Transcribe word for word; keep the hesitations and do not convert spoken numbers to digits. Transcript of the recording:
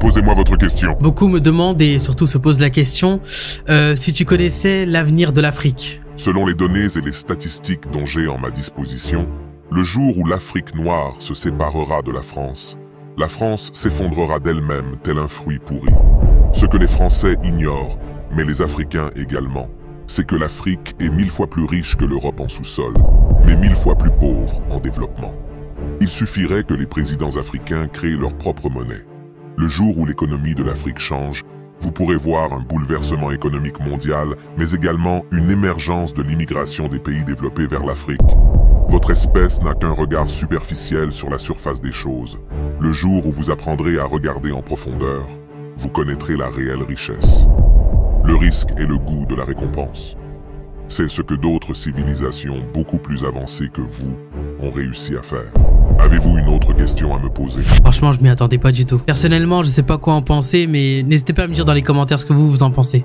posez-moi votre question. Beaucoup me demandent et surtout se posent la question euh, si tu connaissais l'avenir de l'Afrique. Selon les données et les statistiques dont j'ai en ma disposition, le jour où l'Afrique noire se séparera de la France, la France s'effondrera d'elle-même tel un fruit pourri. Ce que les Français ignorent, mais les Africains également, c'est que l'Afrique est mille fois plus riche que l'Europe en sous-sol, mais mille fois plus pauvre en développement. Il suffirait que les présidents africains créent leur propre monnaie. Le jour où l'économie de l'Afrique change, vous pourrez voir un bouleversement économique mondial, mais également une émergence de l'immigration des pays développés vers l'Afrique. Votre espèce n'a qu'un regard superficiel sur la surface des choses. Le jour où vous apprendrez à regarder en profondeur, vous connaîtrez la réelle richesse. Le risque est le goût de la récompense. C'est ce que d'autres civilisations beaucoup plus avancées que vous ont réussi à faire. Avez-vous une autre question à me poser? Franchement, je m'y attendais pas du tout. Personnellement, je sais pas quoi en penser, mais n'hésitez pas à me dire dans les commentaires ce que vous, vous en pensez.